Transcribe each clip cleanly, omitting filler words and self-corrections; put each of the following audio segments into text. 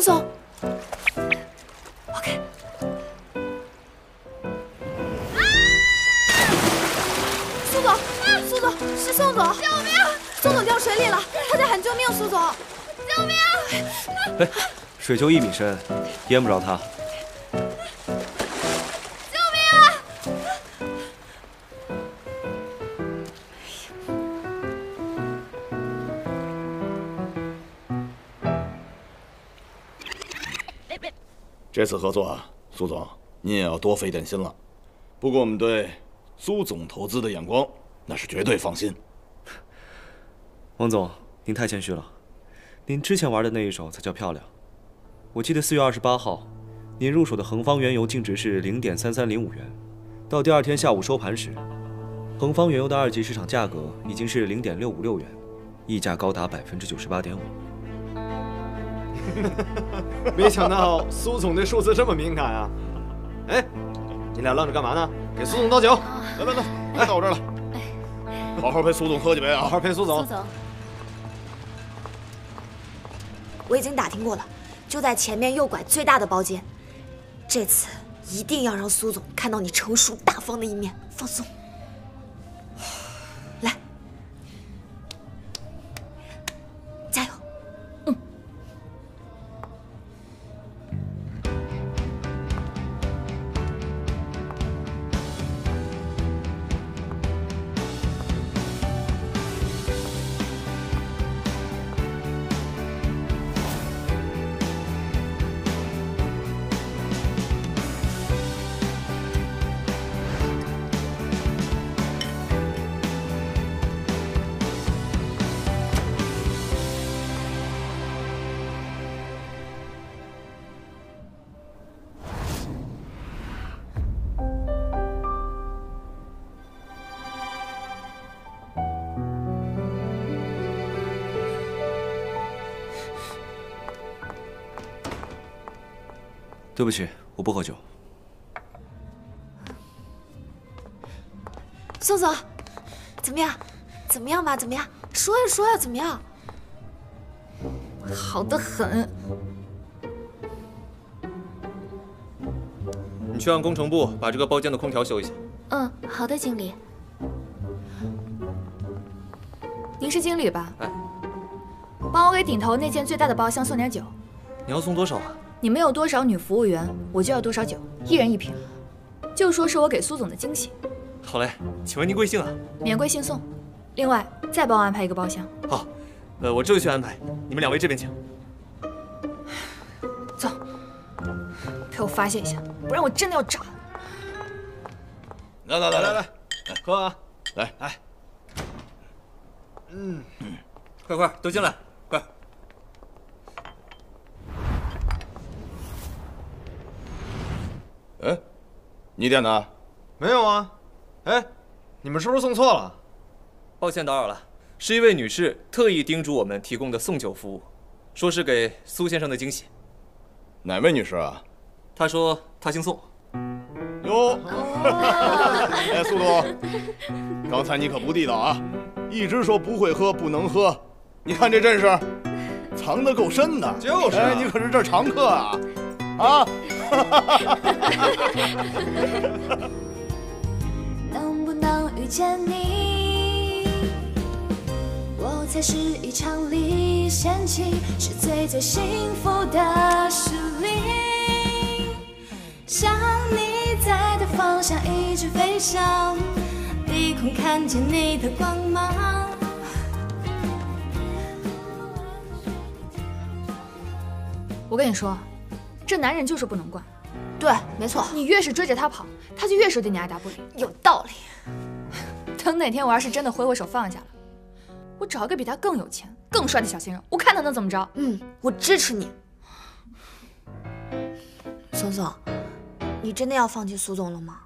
送送。OK。 苏总，是宋总！救命！宋总掉水里了，他在喊救命！苏总，救命！哎，水就1米深，淹不着他。救命！这次合作啊，苏总，您也要多费点心了。不过我们对苏总投资的眼光。 那是绝对放心，王总，您太谦虚了。您之前玩的那一手才叫漂亮。我记得4月28号，您入手的恒方原油净值是0.3305元，到第二天下午收盘时，恒方原油的二级市场价格已经是0.656元，溢价高达98.5%。没想到苏总对数字这么敏感啊！哎，你俩愣着干嘛呢？给苏总倒酒，来来来，哎，到我这儿了。 好好陪苏总喝几杯啊！好好陪苏总。苏总，我已经打听过了，就在前面右拐最大的包间。这次一定要让苏总看到你成熟大方的一面，放松。来，加油！嗯。对不起，我不喝酒。宋总，怎么样？怎么样吧？怎么样？说呀说呀，怎么样？好得很。你去按工程部把这个包间的空调修一下。嗯，好的，经理。您是经理吧？哎，帮我给顶头那间最大的包厢送点酒。你要送多少啊？ 你们有多少女服务员，我就要多少酒，1人1瓶，就说是我给苏总的惊喜。好嘞，请问您贵姓啊？免贵姓宋。另外再帮我安排一个包厢。好，我这就去安排。你们两位这边请。走，陪我发泄一下，不然我真的要炸。来来来来来，喝啊！来来，快快都进来。 哎，你点的？没有啊。哎，你们是不是送错了？抱歉打扰了，是一位女士特意叮嘱我们提供的送酒服务，说是给苏先生的惊喜。哪位女士啊？她说她姓宋。哟，哎，苏总，刚才你可不地道啊！一直说不会喝不能喝，你看这阵势，藏得够深的。就是，哎，你可是这常客啊。 啊！能不能遇见你，我才是一场历险记，是最最幸福的事情。想你在的方向一直飞翔，低空看见你的光芒。 我跟你说。 这男人就是不能惯，对，没错。你越是追着他跑，他就越是对你爱答不理。有道理。等哪天我要是真的挥挥手放下了，我找一个比他更有钱、更帅的小鲜肉，我看他能怎么着。嗯，我支持你。松松，你真的要放弃苏总了吗？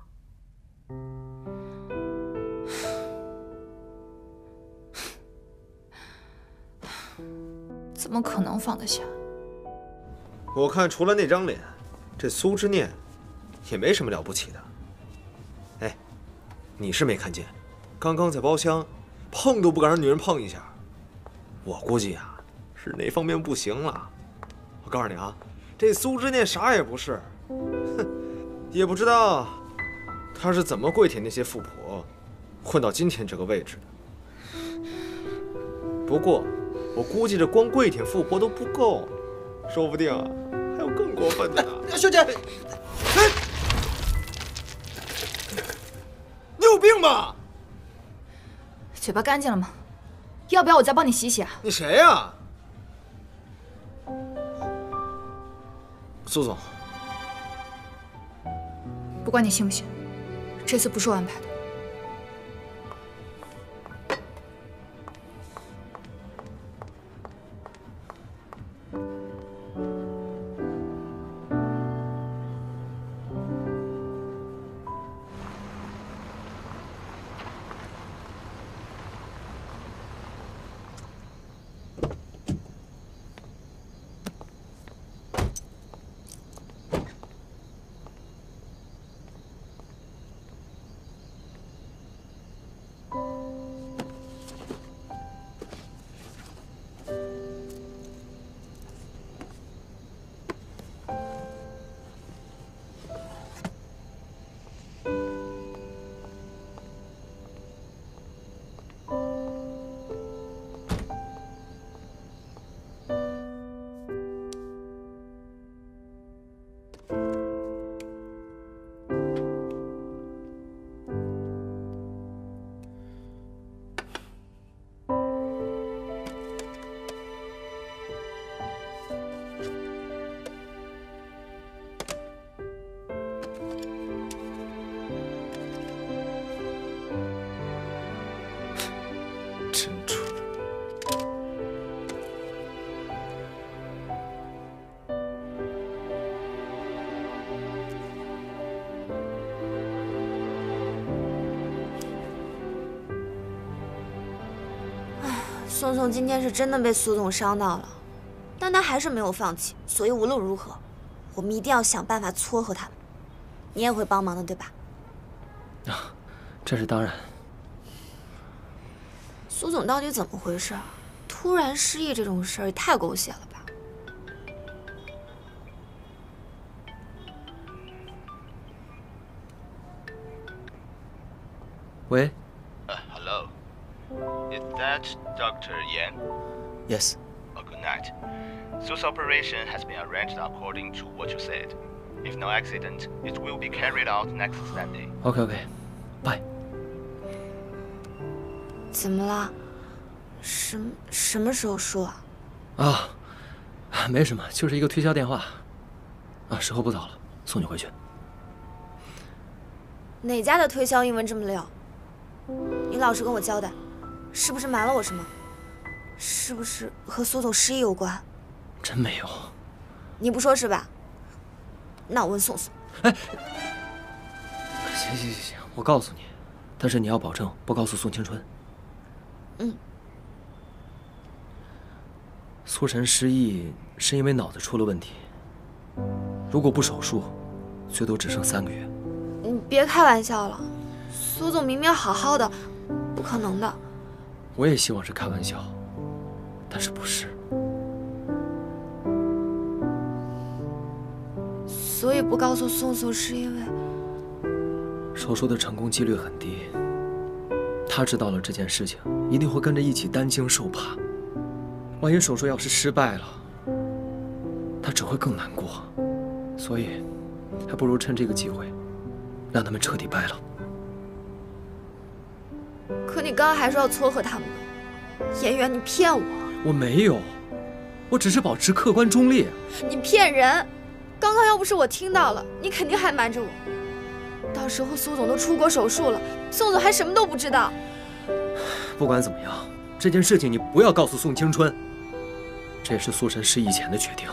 怎么可能放得下？ 我看除了那张脸，这苏之念也没什么了不起的。哎，你是没看见，刚刚在包厢碰都不敢让女人碰一下，我估计啊是哪方面不行了。我告诉你啊，这苏知念啥也不是，哼，也不知道她是怎么跪舔那些富婆，混到今天这个位置的。不过，我估计这光跪舔富婆都不够，说不定啊还有更过分的呢。小姐，你有病吧？嘴巴干净了吗？ 要不要我再帮你洗洗啊？你谁呀，苏总？不管你信不信，这次不是我安排的。宋宋今天是真的被苏总伤到了，但他还是没有放弃，所以无论如何，我们一定要想办法撮合他们。你也会帮忙的，对吧？啊，这是当然。苏总到底怎么回事？突然失忆这种事儿也太狗血了吧！喂。 Doctor Yan? Yes. Oh, good night. Sue's operation has been arranged according to what you said. If no accident, it will be carried out next Sunday. Okay, okay. Bye. 怎么了？什么时候说啊？啊，没什么，就是一个推销电话。啊，时候不早了，送你回去。哪家的推销英文这么溜？你老实跟我交代。 是不是瞒了我什么？是不是和苏总失忆有关？真没有。你不说是吧？那我问宋宋。哎，行行行行，我告诉你，但是你要保证不告诉宋青春。嗯。苏晨失忆是因为脑子出了问题，如果不手术，最多只剩3个月。你别开玩笑了，苏总明明好好的，不可能的。 我也希望是开玩笑，但是不是？所以不告诉宋宋是因为手术的成功几率很低。他知道了这件事情，一定会跟着一起担惊受怕。万一手术要是失败了，他只会更难过。所以，还不如趁这个机会，让他们彻底掰了。 可你刚刚还说要撮合他们呢，颜渊，你骗我！我没有，我只是保持客观中立。你骗人！刚刚要不是我听到了，你肯定还瞒着我。到时候苏总都出国手术了，宋总还什么都不知道。不管怎么样，这件事情你不要告诉宋青春，这也是苏晨失忆前的决定。